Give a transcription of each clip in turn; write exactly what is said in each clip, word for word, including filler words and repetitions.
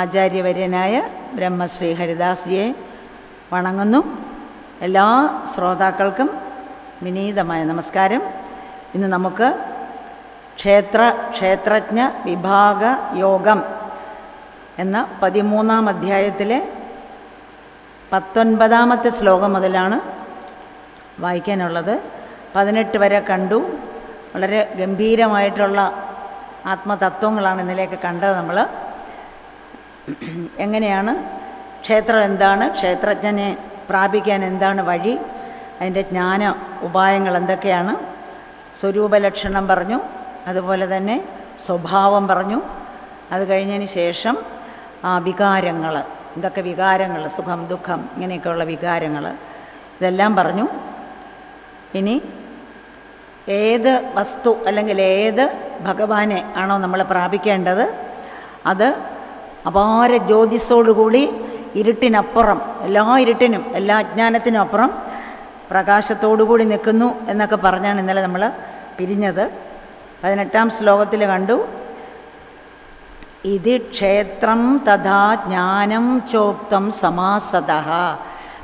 ആചാര്യവര്യനായ ബ്രഹ്മശ്രീ ഹരിദാസ്ജിയെ വണങ്ങുന്നു. എല്ലാ ശ്രോതാക്കൾക്കും വിനീതമായ നമസ്കാരം. ഇന്ന് നമുക്ക് ക്ഷേത്ര ക്ഷേത്രജ്ഞ വിഭാഗ യോഗം എന്ന പതിമൂന്നാം അധ്യായത്തിലെ പത്തൊൻപതാമത്തെ ശ്ലോകം മുതലാണ് വായിക്കാനുള്ളത്. പതിനെട്ട് വരെ കണ്ടു. വളരെ ഗംഭീരമായിട്ടുള്ള ആത്മതത്വങ്ങളാണ് ഇന്നലെയൊക്കെ കണ്ടത്. നമ്മൾ എങ്ങനെയാണ് ക്ഷേത്രം, എന്താണ് ക്ഷേത്രജ്ഞനെ പ്രാപിക്കാൻ, എന്താണ് വഴി, അതിൻ്റെ ജ്ഞാന ഉപായങ്ങൾ എന്തൊക്കെയാണ്, സ്വരൂപലക്ഷണം പറഞ്ഞു, അതുപോലെ തന്നെ സ്വഭാവം പറഞ്ഞു. അത് കഴിഞ്ഞതിന് ശേഷം ആ വികാരങ്ങൾ, ഇതൊക്കെ വികാരങ്ങൾ, സുഖം ദുഃഖം ഇങ്ങനെയൊക്കെയുള്ള വികാരങ്ങൾ ഇതെല്ലാം പറഞ്ഞു. ഇനി ഏത് വസ്തു അല്ലെങ്കിൽ ഏത് ഭഗവാനെ ആണോ നമ്മൾ പ്രാപിക്കേണ്ടത്, അത് അപാര ജ്യോതിസോടുകൂടി ഇരുട്ടിനപ്പുറം, എല്ലാ ഇരുട്ടിനും എല്ലാ അജ്ഞാനത്തിനും അപ്പുറം പ്രകാശത്തോടുകൂടി നിൽക്കുന്നു എന്നൊക്കെ പറഞ്ഞാണ് ഇന്നലെ നമ്മൾ പിരിഞ്ഞത്. പതിനെട്ടാം ശ്ലോകത്തിൽ കണ്ടു, ഇതി ക്ഷേത്രം തഥാ ജ്ഞാനം ചോക്തം സമാസതഃ.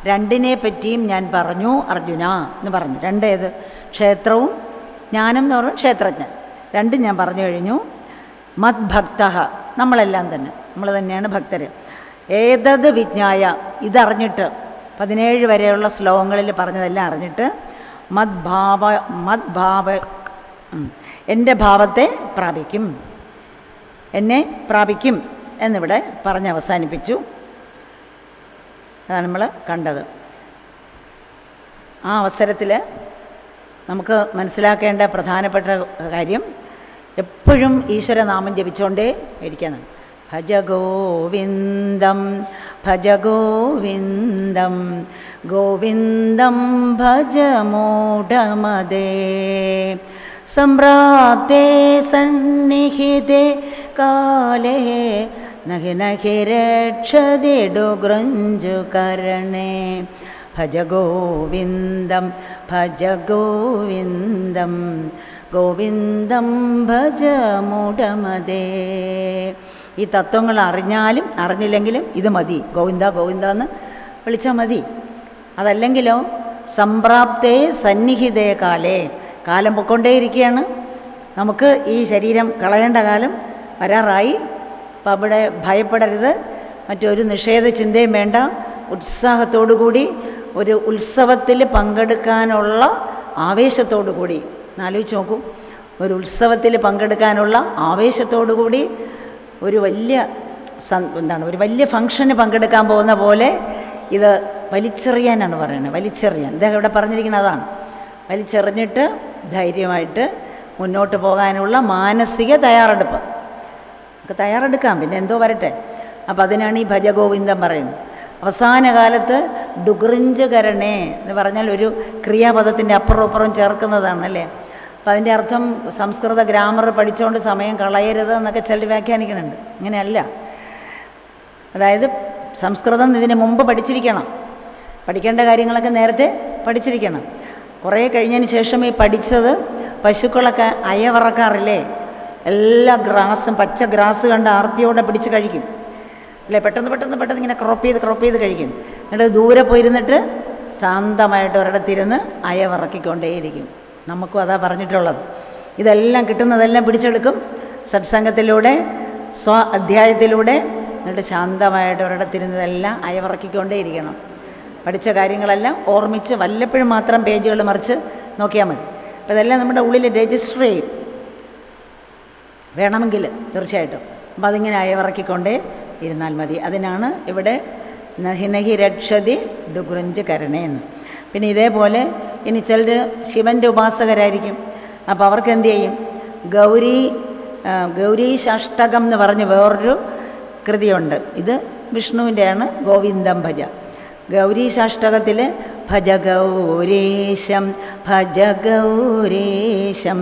രണ്ടിനെ പറ്റിയും ഞാൻ പറഞ്ഞു അർജുന എന്ന് പറഞ്ഞു. രണ്ടേത്? ക്ഷേത്രവും ജ്ഞാനം എന്ന് പറഞ്ഞു. ക്ഷേത്രജ്ഞൻ രണ്ടും ഞാൻ പറഞ്ഞു കഴിഞ്ഞു. മദ്ഭക്തഃ, നമ്മളെല്ലാം തന്നെ, നമ്മൾ തന്നെയാണ് ഭക്തർ. ഏതത് വിജ്ഞായ, ഇതറിഞ്ഞിട്ട്, പതിനേഴ് വരെയുള്ള ശ്ലോകങ്ങളിൽ പറഞ്ഞതെല്ലാം അറിഞ്ഞിട്ട്, മദ്ഭാവ മദ്ഭാവ എൻ്റെ ഭാവത്തെ പ്രാപിക്കും, എന്നെ പ്രാപിക്കും എന്നിവിടെ പറഞ്ഞ് അവസാനിപ്പിച്ചു. അതാണ് നമ്മൾ കണ്ടത്. ആ അവസരത്തിൽ നമുക്ക് മനസ്സിലാക്കേണ്ട പ്രധാനപ്പെട്ട കാര്യം, എപ്പോഴും ഈശ്വരനാമം ജപിച്ചുകൊണ്ടേ ഇരിക്കാനാണ്. ഭജ ഗോവിന്ദം ഭജ ഗോവിന്ദം ഗോവിന്ദം ഭജ മൂഢമദേ സംപ്രാപ്തേ സന്നിഹിതേ കാലേ നഹി നഹി രക്ഷതി ഡുഗ്രഞ്ജുകരണേ. ഭജ ഗോവിന്ദം ഭജ ഗോവിന്ദം ഗോവിന്ദം ഭജ മൂഢമദേ. ഈ തത്വങ്ങൾ അറിഞ്ഞാലും അറിഞ്ഞില്ലെങ്കിലും ഇത് മതി, ഗോവിന്ദ ഗോവിന്ദ എന്ന് വിളിച്ചാൽ മതി. അതല്ലെങ്കിലോ സംപ്രാപ്തേ സന്നിഹിതേ കാലേ, കാലം പൊയ്ക്കൊണ്ടേയിരിക്കുകയാണ്. നമുക്ക് ഈ ശരീരം കളയേണ്ട കാലം വരാറായി. അപ്പം അവിടെ ഭയപ്പെടരുത്, മറ്റൊരു നിഷേധ ചിന്തയും വേണ്ട. ഉത്സാഹത്തോടു കൂടി, ഒരു ഉത്സവത്തിൽ പങ്കെടുക്കാനുള്ള ആവേശത്തോടു കൂടി, ആലോചിച്ച് നോക്കൂ, ഒരു ഉത്സവത്തിൽ പങ്കെടുക്കാനുള്ള ആവേശത്തോടു കൂടി, ഒരു വലിയ എന്താണ് ഒരു വലിയ ഫംഗ്ഷന് പങ്കെടുക്കാൻ പോകുന്ന പോലെ ഇത് വലിച്ചെറിയാനാണ് പറയുന്നത്. വലിച്ചെറിയാൻ അദ്ദേഹം ഇവിടെ പറഞ്ഞിരിക്കുന്നത് അതാണ്. വലിച്ചെറിഞ്ഞിട്ട് ധൈര്യമായിട്ട് മുന്നോട്ട് പോകാനുള്ള മാനസിക തയ്യാറെടുപ്പ് നമുക്ക് തയ്യാറെടുക്കാം. പിന്നെ എന്തോ വരട്ടെ. അപ്പം അതിനാണ് ഈ ഭജഗോവിന്ദം പറയുന്നത്. അവസാന കാലത്ത് ഡുഗ്രിഞ്ചകരണേ എന്ന് പറഞ്ഞാൽ ഒരു ക്രിയാപദത്തിൻ്റെ അപ്പുറം അപ്പുറം ചേർക്കുന്നതാണ് അല്ലേ. അപ്പം അതിൻ്റെ അർത്ഥം സംസ്കൃത ഗ്രാമർ പഠിച്ചുകൊണ്ട് സമയം കളയരുത് എന്നൊക്കെ ചിലർ വ്യാഖ്യാനിക്കുന്നുണ്ട്. അങ്ങനെയല്ല. അതായത് സംസ്കൃതം ഇതിന് മുമ്പ് പഠിച്ചിരിക്കണം, പഠിക്കേണ്ട കാര്യങ്ങളൊക്കെ നേരത്തെ പഠിച്ചിരിക്കണം. കുറേ കഴിഞ്ഞതിന് ശേഷം ഈ പഠിച്ചത്, പശുക്കളൊക്കെ അയവറക്കാറില്ലേ, എല്ലാ ഗ്രാസും പച്ച ഗ്രാസ് കണ്ട് ആർത്തിയോടെ പിടിച്ച് കഴിക്കും അല്ലേ. പെട്ടെന്ന് പെട്ടെന്ന് പെട്ടെന്ന് ഇങ്ങനെ ക്രോപ്പ് ചെയ്ത് ക്രോപ്പ് ചെയ്ത് കഴിക്കും. എന്നിട്ട് ദൂരെ പോയിരുന്നിട്ട് ശാന്തമായിട്ട് ഒരിടത്തിരുന്ന് അയവറക്കിക്കൊണ്ടേയിരിക്കും. നമുക്കും അതാ പറഞ്ഞിട്ടുള്ളത്. ഇതെല്ലാം കിട്ടുന്നതെല്ലാം പിടിച്ചെടുക്കും സത്സംഗത്തിലൂടെ, സ്വ അധ്യായത്തിലൂടെ. എന്നിട്ട് ശാന്തമായിട്ട് ഒരിടത്തിരുന്നതെല്ലാം അയവറക്കിക്കൊണ്ടേയിരിക്കണം. പഠിച്ച കാര്യങ്ങളെല്ലാം ഓർമ്മിച്ച് വല്ലപ്പോഴും മാത്രം പേജുകൾ മറിച്ച് നോക്കിയാൽ മതി. അപ്പോൾ ഇതെല്ലാം നമ്മുടെ ഉള്ളിൽ രജിസ്റ്റർ ചെയ്യും വേണമെങ്കിൽ തീർച്ചയായിട്ടും. അപ്പം അതിങ്ങനെ അയവറക്കിക്കൊണ്ടേ ഇരുന്നാൽ മതി. അതിനാണ് ഇവിടെ നഹി നഹി രക്ഷതി ഡുഗ്രഞ്ച് കരണേന്ന്. പിന്നെ ഇതേപോലെ ഇനി ചിലർ ശിവൻ്റെ ഉപാസകരായിരിക്കും. അപ്പോൾ അവർക്ക് എന്തു ചെയ്യും? ഗൗരി ഗൗരി സാഷ്ടകം എന്ന് പറഞ്ഞ് വേറൊരു കൃതിയുണ്ട്. ഇത് വിഷ്ണുവിൻ്റെയാണ്, ഗോവിന്ദം ഭജ. ഗൗരി സാഷ്ടകത്തിൽ ഭജ ഗൗരീശം ഭജ ഗൗരീശം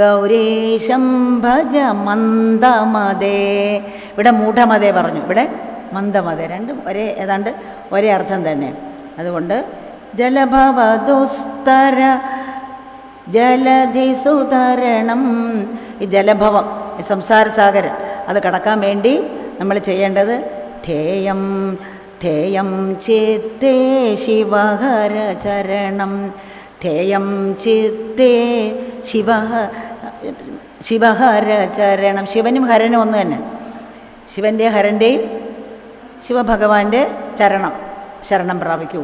ഗൗരീശം ഭജ മന്ദമതേ. ഇവിടെ മൂഢമതേ പറഞ്ഞു, ഇവിടെ മന്ദമതേ. രണ്ടും ഒരേ, ഏതാണ്ട് ഒരേ അർത്ഥം തന്നെ. അതുകൊണ്ട് ജലഭവദുസ്തര ജലധിസുതരണം, ഈ ജലഭവം സംസാരസാഗരം, അത് കടക്കാൻ വേണ്ടി നമ്മൾ ചെയ്യേണ്ടത് ധേയം ധേയം ചിത്തേ ശിവഹരചരണം ധേയം ചിത്തേ ശിവ ശിവഹരചരണം. ശിവനും ഹരനും ഒന്ന് തന്നെ. ശിവൻ്റെ ഹരൻ്റെയും ശിവഭഗവാന്റെ ചരണം ശരണം പ്രാപിക്കൂ.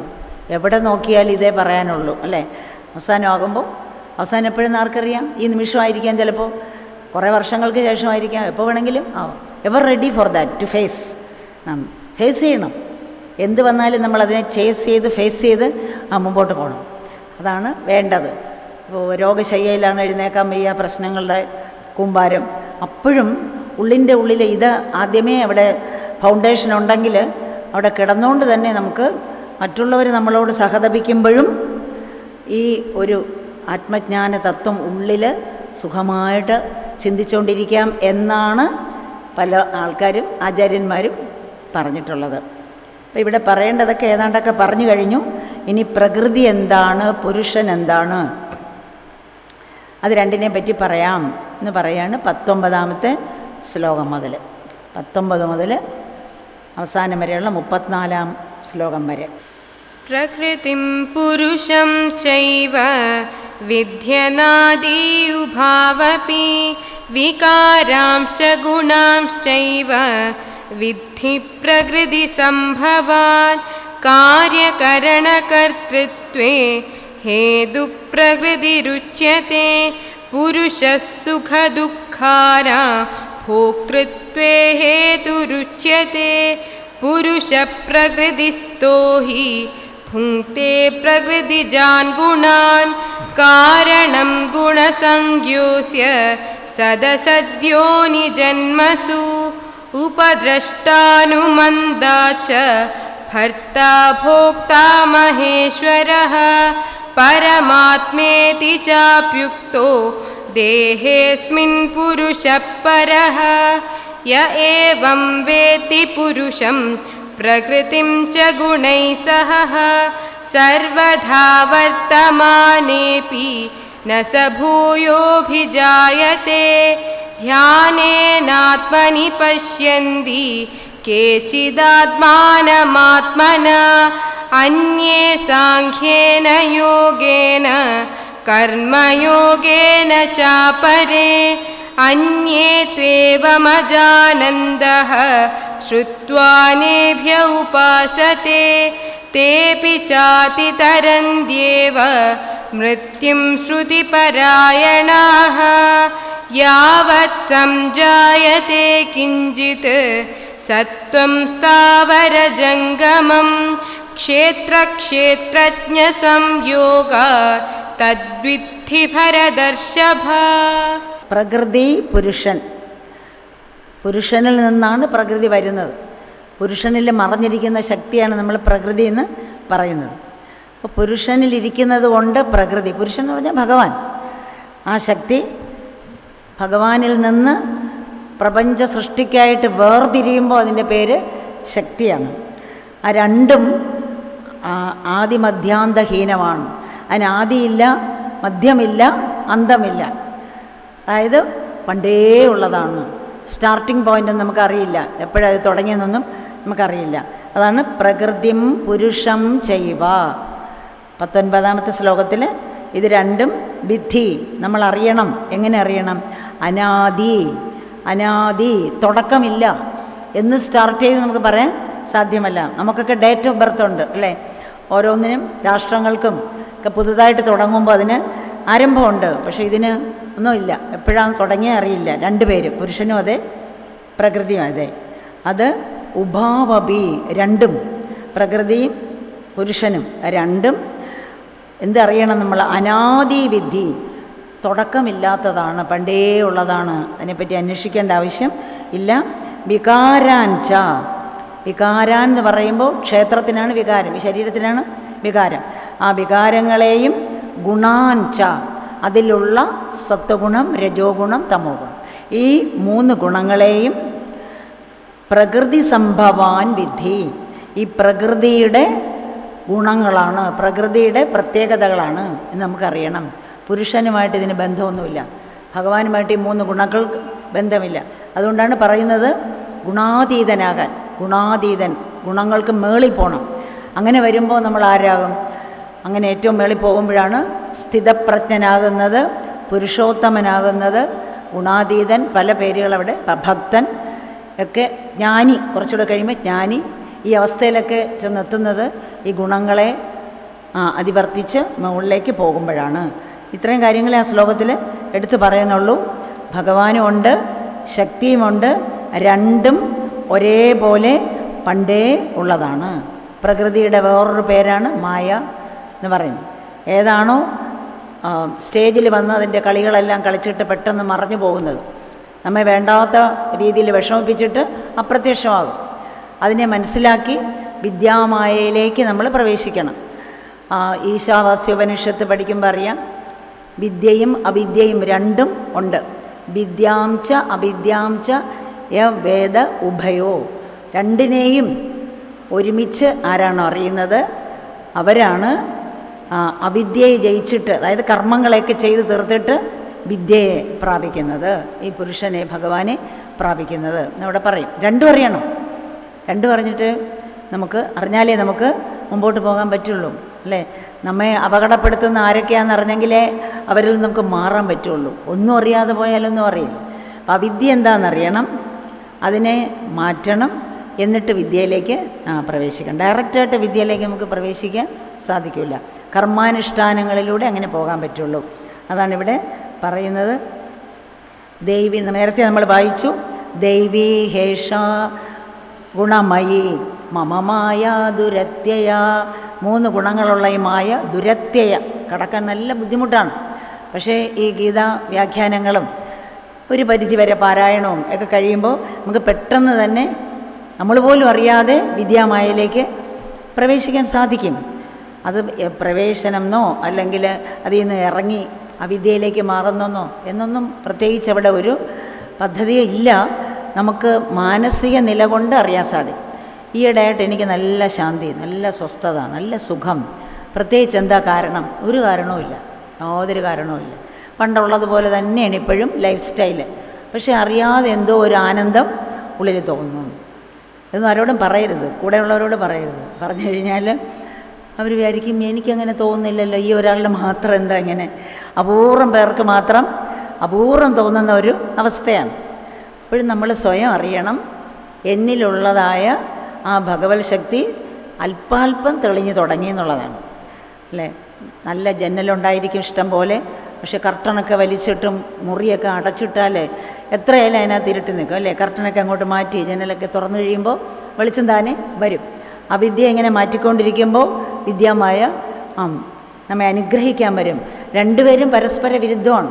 എവിടെ നോക്കിയാലും ഇതേ പറയാനുള്ളൂ അല്ലേ. അവസാനമാകുമ്പോൾ അവസാനം എപ്പോഴും ആർക്കറിയാം, ഈ നിമിഷമായിരിക്കാം, ചിലപ്പോൾ കുറേ വർഷങ്ങൾക്ക് ശേഷമായിരിക്കാം, എപ്പോൾ വേണമെങ്കിലും ആവും. Ever ready for that to face. Face ചെയ്യണം. എന്ത് വന്നാലും നമ്മളതിനെ ചേസ് ചെയ്ത് ഫേസ് ചെയ്ത് ആ മുമ്പോട്ട് പോകണം. അതാണ് വേണ്ടത്. ഇപ്പോൾ രോഗശയ്യയിലാണ്, എഴുന്നേക്കാൻ വയ്യ, പ്രശ്നങ്ങളുടെ കൂമ്പാരം, അപ്പോഴും ഉള്ളിൻ്റെ ഉള്ളിൽ ഇത് ആദ്യമേ അവിടെ ഫൗണ്ടേഷൻ ഉണ്ടെങ്കിൽ അവിടെ കിടന്നുകൊണ്ട് തന്നെ നമുക്ക് മറ്റുള്ളവർ നമ്മളോട് സഹതപിക്കുമ്പോഴും ഈ ഒരു ആത്മജ്ഞാന തത്വം ഉള്ളിൽ സുഖമായിട്ട് ചിന്തിച്ചുകൊണ്ടിരിക്കാം എന്നാണ് പല ആൾക്കാരും ആചാര്യന്മാരും പറഞ്ഞിട്ടുള്ളത്. അപ്പോൾ ഇവിടെ പറയേണ്ടതൊക്കെ ഏതാണ്ടൊക്കെ പറഞ്ഞു കഴിഞ്ഞു. ഇനി പ്രകൃതി എന്താണ്, പുരുഷൻ എന്താണ്, അത് രണ്ടിനെ പറ്റി പറയാം എന്ന് പറയാണ് പത്തൊമ്പതാമത്തെ ശ്ലോകം മുതൽ, പത്തൊമ്പത് മുതൽ അവസാനം വരെയുള്ള മുപ്പത്തിനാലാം ശ്ലോകം വരെ. പ്രകൃതിം പുരുഷം ചൈവ വിദ്യനാദി ഉഭാവപി വികാരാംശ്ച ഗുണാംശ്ചൈവ വിദ്ധി പ്രകൃതി സംഭവാൻ കാര്യകരണകർതൃത്വേ ഹേതു പ്രകൃതി രുച്യതേ പുരുഷ സുഖ ദുഃഖാര ഭോക്തൃത്വേ ഹേതു രുച്യതേ പുരുഷ പ്രകൃതിസ്ഥോ ഹി ഭുങ്ക്തേ പ്രകൃതിജാൻ ഗുണാൻ കാരണം ഗുണസംജ്ഞോസ്യ സദസദ്യോനി ജന്മസു ഉപദ്രഷ്ടാനുമന്ദാച ഭർത്താ ഭോക്താ മഹേശ്വരഃ പരമാത്മേതി ചാപ്യുക്തോ ദേഹേസ്മിൻ പുരുഷഃ പരഃ യ ഏവം വേത്തി പുരുഷം പ്രകൃതിം ച ഗുണൈ സഹ സർവധാ വർത്തമാനേപി ന സ ഭൂയോഭിജായതേ ധ്യാനേനാത്മനി പശ്യന്തി കേചിദാത്മാനമാത്മനാ അന്യേ സാഖ്യേന യോഗേന കർമ്മയോഗേന ചാപരേ അന്യേ ത്വേവമജാനന്ദഃ ശ്രുത്വാ നേഭ്യ ഉപാസതേ തേപി ചാതിതരന്ത്യേവ മൃത്യും ശ്രുതിപരായണാഃ യാവത് സംജായതേ കിഞ്ചിത് സത്വം സ്ഥാവര ജംഗമം ക്ഷേത്രക്ഷേത്രജ്ഞ സംയോഗാത് തദ്വിദ്ധി ഭരതർഷഭ. പ്രകൃതി പുരുഷൻ. പുരുഷനിൽ നിന്നാണ് പ്രകൃതി വരുന്നത്. പുരുഷനിൽ മറഞ്ഞിരിക്കുന്ന ശക്തിയാണ് നമ്മൾ പ്രകൃതി എന്ന് പറയുന്നത്. അപ്പോൾ പുരുഷനിലിരിക്കുന്നത് കൊണ്ട് പ്രകൃതി, പുരുഷൻ എന്ന് പറഞ്ഞാൽ ഭഗവാൻ, ആ ശക്തി ഭഗവാനിൽ നിന്ന് പ്രപഞ്ച സൃഷ്ടിക്കായിട്ട് വേർതിരിയുമ്പോൾ അതിൻ്റെ പേര് ശക്തിയാണ്. ആ രണ്ടും ആദിമധ്യാന്തഹീനമാണ്. അതിന് ആദിയില്ല, മധ്യമില്ല, അന്തമില്ല. അതായത് പണ്ടേ ഉള്ളതാണ്. സ്റ്റാർട്ടിംഗ് പോയിൻ്റ് നമുക്കറിയില്ല, എപ്പോഴത് തുടങ്ങിയെന്നൊന്നും നമുക്കറിയില്ല. അതാണ് പ്രകൃതിം പുരുഷം ചെയ്വ. പത്തൊൻപതാമത്തെ ശ്ലോകത്തിൽ ഇത് രണ്ടും വിധി നമ്മൾ അറിയണം. എങ്ങനെ അറിയണം? അനാദി, അനാദി തുടക്കമില്ല എന്ന് സ്റ്റാർട്ട് ചെയ്ത് നമുക്ക് പറയാൻ സാധ്യമല്ല. നമുക്കൊക്കെ ഡേറ്റ് ഓഫ് ബർത്ത് ഉണ്ട് അല്ലേ. ഓരോന്നിനും രാഷ്ട്രങ്ങൾക്കും ഒക്കെ പുതുതായിട്ട് തുടങ്ങുമ്പോൾ അതിന് ആരംഭമുണ്ട്, പക്ഷേ ഇതിന് ഒന്നുമില്ല. എപ്പോഴാണ് തുടങ്ങിയ അറിയില്ല. രണ്ടുപേരും, പുരുഷനും അതെ പ്രകൃതിയും അതെ. അത് ഉഭാവപി, രണ്ടും പ്രകൃതിയും പുരുഷനും രണ്ടും എന്തറിയണം നമ്മൾ? അനാദിവിധി, തുടക്കമില്ലാത്തതാണ്, പണ്ടേ ഉള്ളതാണ്, അതിനെപ്പറ്റി അന്വേഷിക്കേണ്ട ആവശ്യം ഇല്ല. വികാരാൻച, വികാരാൻ എന്ന് പറയുമ്പോൾ ക്ഷേത്രത്തിനാണ് വികാരം, ശരീരത്തിനാണ് വികാരം. ആ വികാരങ്ങളെയും ഗുണാൻച, അതിലുള്ള സത്വഗുണം രജോഗുണം തമോ ഗുണം, ഈ മൂന്ന് ഗുണങ്ങളെയും പ്രകൃതി സംഭവാൻ വിധി. ഈ പ്രകൃതിയുടെ ഗുണങ്ങളാണ്, പ്രകൃതിയുടെ പ്രത്യേകതകളാണ് എന്ന് നമുക്കറിയണം. പുരുഷനുമായിട്ട് ഇതിന് ബന്ധമൊന്നുമില്ല, ഭഗവാനുമായിട്ട് ഈ മൂന്ന് ഗുണങ്ങൾ ബന്ധമില്ല. അതുകൊണ്ടാണ് പറയുന്നത് ഗുണാതീതനാകാൻ. ഗുണാതീതൻ, ഗുണങ്ങൾക്ക് മേളിൽ പോകണം. അങ്ങനെ വരുമ്പോൾ നമ്മൾ ആരാകും? അങ്ങനെ ഏറ്റവും മേളിൽ പോകുമ്പോഴാണ് സ്ഥിതപ്രജ്ഞനാകുന്നത്, പുരുഷോത്തമനാകുന്നത്, ഗുണാതീതൻ. പല പേരുകൾ അവിടെ, ഭക്തൻ ഒക്കെ, ജ്ഞാനി. കുറച്ചുകൂടെ കഴിയുമ്പോൾ ജ്ഞാനി. ഈ അവസ്ഥയിലൊക്കെ ചെന്നെത്തുന്നത് ഈ ഗുണങ്ങളെ അതിവർത്തിച്ച് മുകളിലേക്ക് പോകുമ്പോഴാണ്. ഇത്രയും കാര്യങ്ങളെ ആ ശ്ലോകത്തിൽ എടുത്തു പറയുന്നുള്ളൂ. ഭഗവാനുമുണ്ട്, ശക്തിയുമുണ്ട്, രണ്ടും ഒരേപോലെ പണ്ടേ ഉള്ളതാണ്. പ്രകൃതിയുടെ വേറൊരു പേരാണ് മായ എന്ന് പറയുന്നത്. ഏതാണോ സ്റ്റേജിൽ വന്ന് അതിൻ്റെ കളികളെല്ലാം കളിച്ചിട്ട് പെട്ടെന്ന് മറഞ്ഞു പോകുന്നത്, നമ്മെ വേണ്ടാത്ത രീതിയിൽ വിഷമിപ്പിച്ചിട്ട് അപ്രത്യക്ഷമാകും, അതിനെ മനസ്സിലാക്കി വിദ്യാമായയിലേക്ക് നമ്മൾ പ്രവേശിക്കണം. ഈശാവാസ്യോപനിഷത്ത് പഠിക്കുമ്പോൾ അറിയാം, വിദ്യയും അവിദ്യയും രണ്ടും ഉണ്ട്. വിദ്യാംച അവിദ്യാംച യവേദ ഉഭയോ, രണ്ടിനെയും ഒരുമിച്ച് ആരാണോ അറിയുന്നത് അവരാണ് അവിദ്യയെ ജയിച്ചിട്ട്, അതായത് കർമ്മങ്ങളെയൊക്കെ ചെയ്ത് തീർത്തിട്ട് വിദ്യയെ പ്രാപിക്കുന്നത്, ഈ പുരുഷനെ ഭഗവാനെ പ്രാപിക്കുന്നത് എന്നവിടെ പറയും. രണ്ടും അറിയണം. രണ്ടും അറിഞ്ഞിട്ട് നമുക്ക് അറിഞ്ഞാലേ നമുക്ക് മുമ്പോട്ട് പോകാൻ പറ്റുള്ളൂ, അല്ലേ? നമ്മെ അപകടപ്പെടുത്തുന്ന ആരൊക്കെയാണെന്ന് അറിഞ്ഞെങ്കിലേ അവരിൽ നമുക്ക് മാറാൻ പറ്റുള്ളൂ. ഒന്നും അറിയാതെ പോയാലൊന്നും അറിയില്ല. അപ്പം അവിദ്യ എന്താണെന്നറിയണം, അതിനെ മാറ്റണം, എന്നിട്ട് വിദ്യയിലേക്ക് പ്രവേശിക്കണം. ഡയറക്റ്റായിട്ട് വിദ്യയിലേക്ക് നമുക്ക് പ്രവേശിക്കാൻ സാധിക്കില്ല, കർമാനുഷ്ഠാനങ്ങളിലൂടെ അങ്ങനെ പോകാൻ പറ്റുള്ളൂ. അതാണിവിടെ പറയുന്നത്. ദൈവി, നേരത്തെ നമ്മൾ വായിച്ചു, ദൈവീ ഹേഷ ഗുണമയി മമമായ ദുരത്യയ. മൂന്ന് ഗുണങ്ങളുള്ള ഈ മായ ദുരത്യയ കടക്കാൻ നല്ല ബുദ്ധിമുട്ടാണ്. പക്ഷേ ഈ ഗീതാ വ്യാഖ്യാനങ്ങളും ഒരു പരിധിവരെ പാരായണവും ഒക്കെ കഴിയുമ്പോൾ നമുക്ക് പെട്ടെന്ന് തന്നെ നമ്മൾ പോലും അറിയാതെ വിദ്യാമായയിലേക്ക് പ്രവേശിക്കാൻ സാധിക്കും. അത് പ്രവേശനം എന്നോ അല്ലെങ്കിൽ അതിൽ നിന്ന് ഇറങ്ങി അവിദ്യയിലേക്ക് മാറുന്നെന്നോ എന്നൊന്നും പ്രത്യേകിച്ച് അവിടെ ഒരു പദ്ധതിയോ ഇല്ല. നമുക്ക് മാനസിക നില കൊണ്ട് അറിയാൻ സാധിക്കും. ഈയിടെയായിട്ട് എനിക്ക് നല്ല ശാന്തി, നല്ല സ്വസ്ഥത, നല്ല സുഖം. പ്രത്യേകിച്ച് എന്താ കാരണം? ഒരു കാരണവുമില്ല, യാതൊരു കാരണവുമില്ല. പണ്ടുള്ളതുപോലെ തന്നെയാണ് ഇപ്പോഴും ലൈഫ് സ്റ്റൈല്. പക്ഷേ അറിയാതെ എന്തോ ഒരു ആനന്ദം ഉള്ളിൽ തോന്നുന്നു. ഇതൊന്നും ആരോടും പറയരുത്, കൂടെയുള്ളവരോട് പറയരുത്. പറഞ്ഞു കഴിഞ്ഞാൽ അവർ വിചാരിക്കും എനിക്കങ്ങനെ തോന്നുന്നില്ലല്ലോ, ഈ ഒരാളുടെ മാത്രം എന്താ ഇങ്ങനെ. അപൂർവം പേർക്ക് മാത്രം അപൂർവം തോന്നുന്ന ഒരു അവസ്ഥയാണ്. അപ്പോഴും നമ്മൾ സ്വയം അറിയണം, എന്നിലുള്ളതായ ആ ഭഗവത് ശക്തി അല്പാൽപ്പം തെളിഞ്ഞു തുടങ്ങി എന്നുള്ളതാണ്, അല്ലേ? നല്ല ജനലുണ്ടായിരിക്കും ഇഷ്ടം പോലെ, പക്ഷെ കർട്ടണൊക്കെ വലിച്ചിട്ടും മുറിയൊക്കെ അടച്ചിട്ടാലേ എത്രയായാലും അതിനകത്ത് ഇരുട്ടി നിൽക്കും, അല്ലേ? കർട്ടനൊക്കെ അങ്ങോട്ട് മാറ്റി ജനലൊക്കെ തുറന്നു കഴിയുമ്പോൾ വെളിച്ചം താനെ വരും. ആ വിദ്യ ഇങ്ങനെ മാറ്റിക്കൊണ്ടിരിക്കുമ്പോൾ വിദ്യമായ ആ നമ്മെ അനുഗ്രഹിക്കാൻ വരും. രണ്ടുപേരും പരസ്പര വിരുദ്ധമാണ്,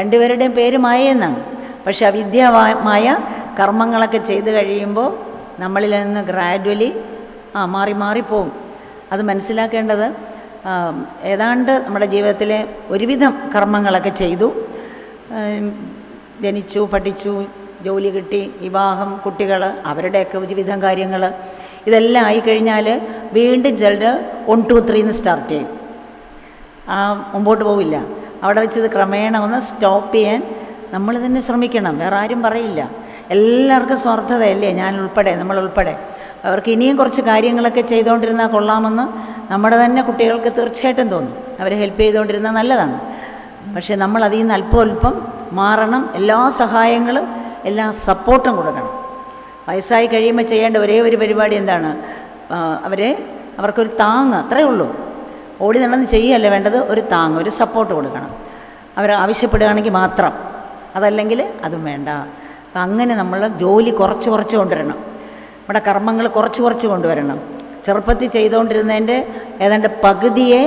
രണ്ടുപേരുടെയും പേര് മായെന്നാണ്. പക്ഷെ ആ വിദ്യമായ കർമ്മങ്ങളൊക്കെ ചെയ്ത് കഴിയുമ്പോൾ നമ്മളിൽ നിന്ന് ഗ്രാജ്വലി ആ മാറി മാറിപ്പോവും. അത് മനസ്സിലാക്കേണ്ടത്, ഏതാണ്ട് നമ്മുടെ ജീവിതത്തിലെ ഒരുവിധം കർമ്മങ്ങളൊക്കെ ചെയ്തു, ജനിച്ചു, പഠിച്ചു, ജോലി കിട്ടി, വിവാഹം, കുട്ടികൾ, അവരുടെയൊക്കെ ഒരുവിധം കാര്യങ്ങൾ ഇതെല്ലാം ആയിക്കഴിഞ്ഞാൽ വീണ്ടും ചിലർ വൺ ടു ത്രീന്ന് സ്റ്റാർട്ട് ചെയ്യും. ആ മുമ്പോട്ട് പോവില്ല. അവിടെ വെച്ചത് ക്രമേണ ഒന്ന് സ്റ്റോപ്പ് ചെയ്യാൻ നമ്മൾ തന്നെ ശ്രമിക്കണം. വേറെ ആരും പറയില്ല. എല്ലാവർക്കും സ്വാർത്ഥതയല്ലേ, ഞാൻ ഉൾപ്പെടെ, നമ്മൾ ഉൾപ്പെടെ. അവർക്ക് ഇനിയും കുറച്ച് കാര്യങ്ങളൊക്കെ ചെയ്തുകൊണ്ടിരുന്നാൽ കൊള്ളാമെന്ന് നമ്മുടെ തന്നെ കുട്ടികൾക്ക് തീർച്ചയായിട്ടും തോന്നും. അവരെ ഹെൽപ്പ് ചെയ്തുകൊണ്ടിരുന്നാൽ നല്ലതാണ്. പക്ഷേ നമ്മൾ അതിൽ നിന്ന് അല്പം അല്പം മാറണം. എല്ലാ സഹായങ്ങളും എല്ലാ സപ്പോർട്ടും കൊടുക്കണം. വയസ്സായി കഴിയുമ്പോൾ ചെയ്യേണ്ട ഒരേ ഒരു പരിപാടി എന്താണ്? അവരെ അവർക്കൊരു താങ്ങ്, അത്രയേ ഉള്ളൂ. ഓടി നടന്ന് ചെയ്യല്ല വേണ്ടത്, ഒരു താങ്ങ്, ഒരു സപ്പോർട്ട് കൊടുക്കണം. അവർ ആവശ്യപ്പെടുകയാണെങ്കിൽ മാത്രം, അതല്ലെങ്കിൽ അതും വേണ്ട. അപ്പം അങ്ങനെ നമ്മൾ ജോലി കുറച്ച് കുറച്ച് കൊണ്ടുവരണം, നമ്മുടെ കർമ്മങ്ങൾ കുറച്ച് കുറച്ച് കൊണ്ടുവരണം. ചെറുപ്പത്തിൽ ചെയ്തുകൊണ്ടിരുന്നതിൻ്റെ ഏതാണ്ട് പകുതിയെ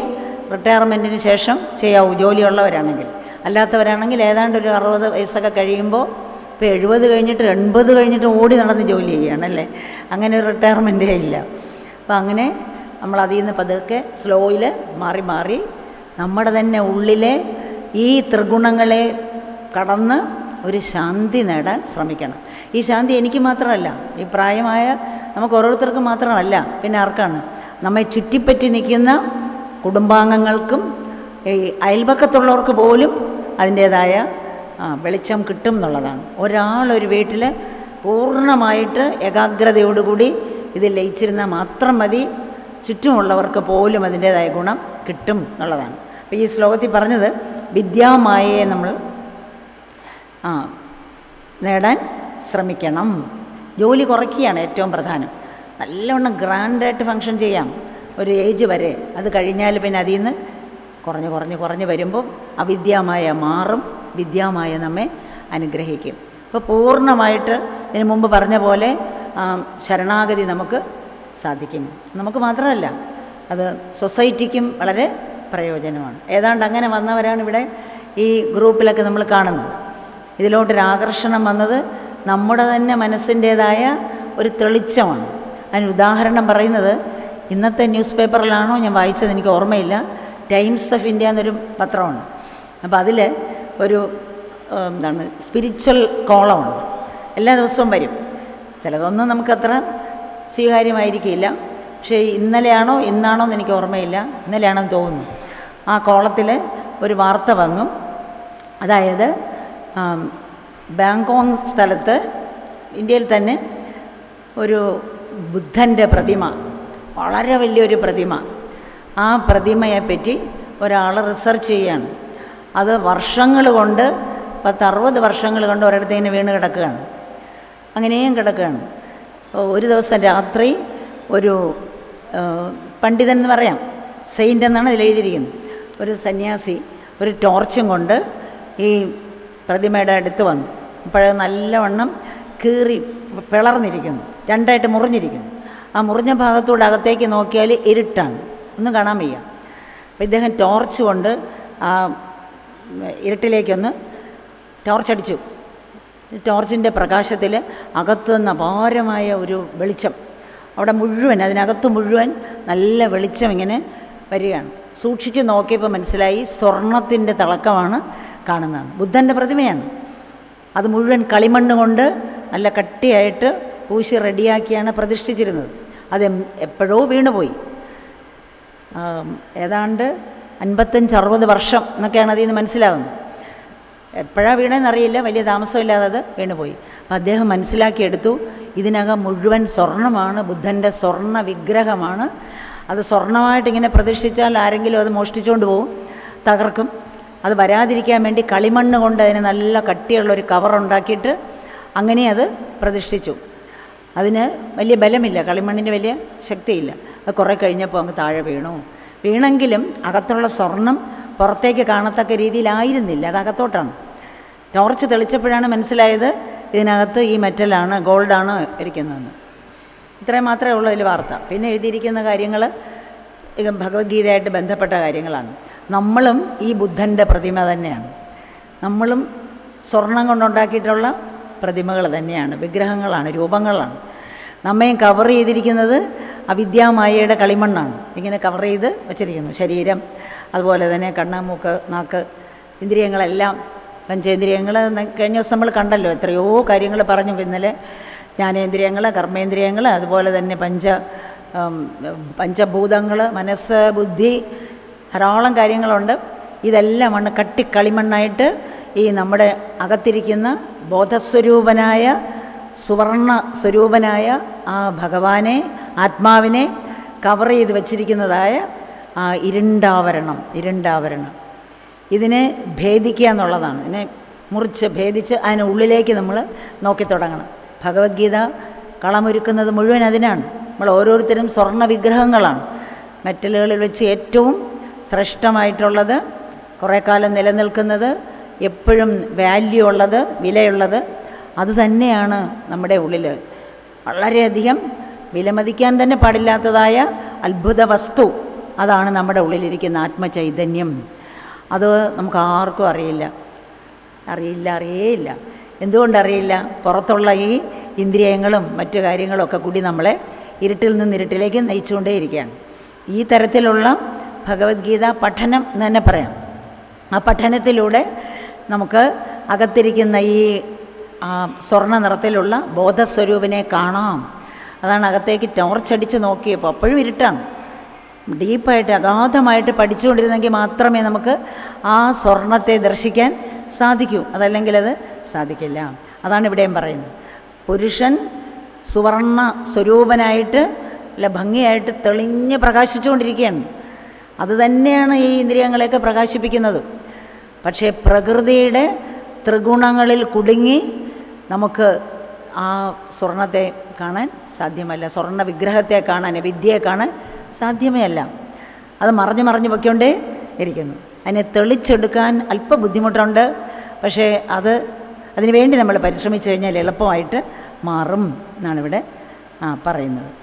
റിട്ടയർമെൻറ്റിന് ശേഷം ചെയ്യാവൂ, ജോലിയുള്ളവരാണെങ്കിൽ. അല്ലാത്തവരാണെങ്കിൽ ഏതാണ്ട് ഒരു അറുപത് വയസ്സൊക്കെ കഴിയുമ്പോൾ, ഇപ്പോൾ എഴുപത് കഴിഞ്ഞിട്ട് എൺപത് കഴിഞ്ഞിട്ട് ഓടി നടന്ന് ജോലി ചെയ്യുകയാണല്ലേ. അങ്ങനെ ഒരു റിട്ടയർമെൻറ്റേ ഇല്ല. അപ്പം അങ്ങനെ നമ്മൾ അതിൽ നിന്ന് പതുക്കെ സ്ലോയിൽ മാറി മാറി നമ്മുടെ തന്നെ ഉള്ളിലെ ഈ ത്രിഗുണങ്ങളെ കടന്ന് ഒരു ശാന്തി നേടാൻ ശ്രമിക്കണം. ഈ ശാന്തി എനിക്ക് മാത്രമല്ല, ഈ പ്രായമായ നമുക്ക് ഓരോരുത്തർക്കും മാത്രമല്ല, പിന്നെ ആർക്കാണ്? നമ്മെ ചുറ്റിപ്പറ്റി നിൽക്കുന്ന കുടുംബാംഗങ്ങൾക്കും ഈ അയൽപക്കത്തുള്ളവർക്ക് പോലും അതിൻ്റേതായ വെളിച്ചം കിട്ടും എന്നുള്ളതാണ്. ഒരാൾ ഒരു വീട്ടിൽ പൂർണ്ണമായിട്ട് ഏകാഗ്രതയോടുകൂടി ഇത് ലയിച്ചിരുന്നാൽ മാത്രം മതി, ചുറ്റുമുള്ളവർക്ക് പോലും അതിൻ്റേതായ ഗുണം കിട്ടും എന്നുള്ളതാണ്. അപ്പോൾ ഈ ശ്ലോകത്തിൽ പറഞ്ഞത് വിദ്യാമായയെ നമ്മൾ ആ നേടാൻ ശ്രമിക്കണം. ജോലി കുറയ്ക്കുകയാണ് ഏറ്റവും പ്രധാനം. നല്ലവണ്ണം ഗ്രാൻഡായിട്ട് ഫങ്ഷൻ ചെയ്യാം ഒരു ഏജ് വരെ, അത് കഴിഞ്ഞാൽ പിന്നെ അതിൽ നിന്ന് കുറഞ്ഞ് കുറഞ്ഞ് കുറഞ്ഞ് വരുമ്പോൾ അവിദ്യാമായ മാറും, വിദ്യാമായ നമ്മെ അനുഗ്രഹിക്കും. അപ്പോൾ പൂർണ്ണമായിട്ട് ഇതിനു മുമ്പ് പറഞ്ഞ പോലെ ശരണാഗതി നമുക്ക് സാധിക്കും. നമുക്ക് മാത്രമല്ല, അത് സൊസൈറ്റിക്കും വളരെ പ്രയോജനമാണ്. ഏതാണ്ട് അങ്ങനെ വന്നവരാണ് ഇവിടെ ഈ ഗ്രൂപ്പിലൊക്കെ നമ്മൾ കാണുന്നത്. ഇതിലോട്ടൊരാകർഷണം വന്നത് നമ്മുടെ തന്നെ മനസ്സിൻ്റേതായ ഒരു തെളിച്ചമാണ്. അതിന് ഉദാഹരണം പറയുന്നത് ഇന്നത്തെ ന്യൂസ് പേപ്പറിലാണോ ഞാൻ വായിച്ചത് എനിക്ക് ഓർമ്മയില്ല, ടൈംസ് ഓഫ് ഇന്ത്യ എന്നൊരു പത്രമാണ്. അപ്പോൾ അതിൽ ഒരു എന്താണ് സ്പിരിച്വൽ കോളമുണ്ട്, എല്ലാ ദിവസവും വരും. ചിലതൊന്നും നമുക്കത്ര സ്വീകാര്യമായിരിക്കില്ല, പക്ഷേ ഇന്നലെയാണോ ഇന്നാണോ എന്ന് എനിക്ക് ഓർമ്മയില്ല, ഇന്നലെയാണെന്ന് തോന്നുന്നു, ആ കോളത്തിൽ ഒരു വാർത്ത വന്നു. അതായത് ബാങ്കോങ് സ്ഥലത്ത് ഇന്ത്യയിൽ തന്നെ ഒരു ബുദ്ധൻ്റെ പ്രതിമ, വളരെ വലിയൊരു പ്രതിമ, ആ പ്രതിമയെപ്പറ്റി ഒരാൾ റിസർച്ച് ചെയ്യുകയാണ്. അത് വർഷങ്ങൾ കൊണ്ട് പത്തറുപത് വർഷങ്ങൾ കൊണ്ട് ഒരിടത്ത് ഇങ്ങനെ വീണ് കിടക്കുകയാണ്, അങ്ങനെയും കിടക്കുകയാണ്. ഒരു ദിവസം രാത്രി ഒരു പണ്ഡിതൻ എന്ന് പറയാം, സെയിൻ്റ് എന്നാണ് അതിൽ എഴുതിയിരിക്കുന്നത്, ഒരു സന്യാസി ഒരു ടോർച്ചും കൊണ്ട് ഈ പ്രതിമയുടെ അടുത്ത് വന്നു. അപ്പോഴത് നല്ലവണ്ണം കീറി പിളർന്നിരിക്കുന്നു, രണ്ടായിട്ട് മുറിഞ്ഞിരിക്കുന്നു. ആ മുറിഞ്ഞ ഭാഗത്തോട് അകത്തേക്ക് നോക്കിയാൽ ഇരുട്ടാണ്, ഒന്നും കാണാൻ വയ്യ. അപ്പോൾ ഇദ്ദേഹം ടോർച്ച് കൊണ്ട് ആ ഇരുട്ടിലേക്കൊന്ന് ടോർച്ചടിച്ചു. ടോർച്ചിൻ്റെ പ്രകാശത്തിൽ അകത്ത് നിന്ന് അപാരമായ ഒരു വെളിച്ചം, അവിടെ മുഴുവൻ അതിനകത്ത് മുഴുവൻ നല്ല വെളിച്ചം ഇങ്ങനെ വരികയാണ്. സൂക്ഷിച്ച് നോക്കിയപ്പോൾ മനസ്സിലായി സ്വർണത്തിൻ്റെ തിളക്കമാണ് കാണുന്നത്, ബുദ്ധൻ്റെ പ്രതിമയാണ്. അത് മുഴുവൻ കളിമണ്ണ് കൊണ്ട് നല്ല കട്ടിയായിട്ട് പൂശി റെഡിയാക്കിയാണ് പ്രതിഷ്ഠിച്ചിരുന്നത്. അത് എപ്പോഴോ വീണുപോയി, ഏതാണ്ട് അൻപത്തഞ്ച് അറുപത് വർഷം എന്നൊക്കെയാണ് അതിൽ നിന്ന് മനസ്സിലാകുന്നത്. എപ്പോഴാണ് വീണെന്നറിയില്ല, വലിയ താമസമില്ലാതെ അത് വീണുപോയി. അപ്പം അദ്ദേഹം മനസ്സിലാക്കിയെടുത്തു ഇതിനകം മുഴുവൻ സ്വർണ്ണമാണ്, ബുദ്ധൻ്റെ സ്വർണ്ണ വിഗ്രഹമാണ്. അത് സ്വർണ്ണമായിട്ടിങ്ങനെ പ്രതിഷ്ഠിച്ചാൽ ആരെങ്കിലും അത് മോഷ്ടിച്ചുകൊണ്ട് പോകും, തകർക്കും. അത് വരാതിരിക്കാൻ വേണ്ടി കളിമണ്ണ് കൊണ്ട് അതിന് നല്ല കട്ടിയുള്ളൊരു കവറുണ്ടാക്കിയിട്ട് അങ്ങനെ അത് പ്രതിഷ്ഠിച്ചു. അതിന് വലിയ ബലമില്ല, കളിമണ്ണിന് വലിയ ശക്തിയില്ല. അത് കുറേ കഴിഞ്ഞപ്പോൾ അങ്ങ് താഴെ വീണു. വീണെങ്കിലും അകത്തുള്ള സ്വർണം പുറത്തേക്ക് കാണത്തക്ക രീതിയിലായിരുന്നില്ല, അത് അകത്തോട്ടാണ്. ടോർച്ച് തെളിച്ചപ്പോഴാണ് മനസ്സിലായത് ഇതിനകത്ത് ഈ മെറ്റലാണ്, ഗോൾഡാണ് ഇരിക്കുന്നതെന്ന്. ഇത്രയും മാത്രമേ ഉള്ളൂ അതിൽ വാർത്ത. പിന്നെ എഴുതിയിരിക്കുന്ന കാര്യങ്ങൾ ഭഗവത്ഗീതയായിട്ട് ബന്ധപ്പെട്ട കാര്യങ്ങളാണ്. നമ്മളും ഈ ബുദ്ധൻ്റെ പ്രതിമ തന്നെയാണ്, നമ്മളും സ്വർണം കൊണ്ടുണ്ടാക്കിയിട്ടുള്ള പ്രതിമകൾ തന്നെയാണ്, വിഗ്രഹങ്ങളാണ്, രൂപങ്ങളാണ്. നമ്മയും കവർ ചെയ്തിരിക്കുന്നത് അവിദ്യാമായയുടെ കളിമണ്ണാണ്. ഇങ്ങനെ കവർ ചെയ്ത് വച്ചിരിക്കുന്നു ശരീരം, അതുപോലെ തന്നെ കണ്ണ്, മൂക്ക്, നാക്ക്, ഇന്ദ്രിയങ്ങളെല്ലാം, പഞ്ചേന്ദ്രിയങ്ങൾ. കഴിഞ്ഞ ദിവസം നമ്മൾ കണ്ടല്ലോ എത്രയോ കാര്യങ്ങൾ പറഞ്ഞു, ഇന്നലെ ജ്ഞാനേന്ദ്രിയങ്ങൾ, കർമ്മേന്ദ്രിയങ്ങൾ, അതുപോലെ തന്നെ പഞ്ച പഞ്ചഭൂതങ്ങൾ, മനസ്സ്, ബുദ്ധി, ധാരാളം കാര്യങ്ങളുണ്ട്. ഇതെല്ലാം മണ്ണ്, കട്ടി കളിമണ്ണായിട്ട് ഈ നമ്മുടെ അകത്തിരിക്കുന്ന ബോധസ്വരൂപനായ, സുവർണ സ്വരൂപനായ ആ ഭഗവാനെ, ആത്മാവിനെ കവർ ചെയ്ത് വച്ചിരിക്കുന്നതായ ആ ഇരുണ്ടാവരണം, ഇരുണ്ടാവരണം ഇതിനെ ഭേദിക്കുക എന്നുള്ളതാണ്. ഇതിനെ മുറിച്ച് ഭേദിച്ച് അതിനുള്ളിലേക്ക് നമ്മൾ നോക്കി തുടങ്ങണം. ഭഗവത്ഗീത കളമൊരുക്കുന്നത് മുഴുവൻ അതിനാണ്. നമ്മൾ ഓരോരുത്തരും സ്വർണ്ണ വിഗ്രഹങ്ങളാണ്. മെറ്റലുകളിൽ വെച്ച് ഏറ്റവും ശ്രേഷ്ഠമായിട്ടുള്ളത്, കുറേ കാലം നിലനിൽക്കുന്നത്, എപ്പോഴും വാല്യൂ ഉള്ളത്, വിലയുള്ളത്, അത് തന്നെയാണ് നമ്മുടെ ഉള്ളിൽ. വളരെയധികം വിലമതിക്കാൻ തന്നെ പാടില്ലാത്തതായ അത്ഭുത വസ്തു അതാണ് നമ്മുടെ ഉള്ളിലിരിക്കുന്ന ആത്മചൈതന്യം. അത് നമുക്ക് ആർക്കും അറിയില്ല, അറിയില്ല അറിയേയില്ല. എന്തുകൊണ്ടറിയില്ല? പുറത്തുള്ള ഈ ഇന്ദ്രിയങ്ങളും മറ്റു കാര്യങ്ങളൊക്കെ കൂടി നമ്മളെ ഇരുട്ടിൽ നിന്ന് ഇരുട്ടിലേക്ക് നയിച്ചുകൊണ്ടേയിരിക്കുകയാണ്. ഈ തരത്തിലുള്ള ഭഗവത്ഗീത പഠനം എന്ന് തന്നെ പറയാം. ആ പഠനത്തിലൂടെ നമുക്ക് അകത്തിരിക്കുന്ന ഈ സ്വർണ്ണ നിറത്തിലുള്ള ബോധസ്വരൂപിനെ കാണാം. അതാണ് അകത്തേക്ക് ടോർച്ചടിച്ച് നോക്കിയപ്പോൾ അപ്പോഴും ഇരുട്ടാണ്. ഡീപ്പായിട്ട് അഗാധമായിട്ട് പഠിച്ചുകൊണ്ടിരുന്നെങ്കിൽ മാത്രമേ നമുക്ക് ആ സ്വർണത്തെ ദർശിക്കാൻ സാധിക്കൂ, അതല്ലെങ്കിൽ അത് സാധിക്കില്ല. അതാണ് ഇവിടെയും പറയുന്നത്. പുരുഷൻ സുവർണ സ്വരൂപനായിട്ട് അല്ല ഭംഗിയായിട്ട് തെളിഞ്ഞ് പ്രകാശിച്ചുകൊണ്ടിരിക്കുകയാണ്. അതുതന്നെയാണ് ഈ ഇന്ദ്രിയങ്ങളെയൊക്കെ പ്രകാശിപ്പിക്കുന്നത്. പക്ഷേ പ്രകൃതിയുടെ ത്രിഗുണങ്ങളിൽ കുടുങ്ങി നമുക്ക് ആ സ്വർണത്തെ കാണാൻ സാധ്യമല്ല, സ്വർണ്ണ വിഗ്രഹത്തെ കാണാൻ, വിദ്യയെ കാണാൻ സാധ്യമേ അല്ല. അത് മറിഞ്ഞ് മറിഞ്ഞ് പൊയ്ക്കൊണ്ടേ ഇരിക്കുന്നു. അതിനെ തെളിച്ചെടുക്കാൻ അല്പ ബുദ്ധിമുട്ടുണ്ട്. പക്ഷേ അത് അതിനുവേണ്ടി നമ്മൾ പരിശ്രമിച്ചു കഴിഞ്ഞാൽ എളുപ്പമായിട്ട് മാറും എന്നാണ് ഇവിടെ ആ പറയുന്നത്.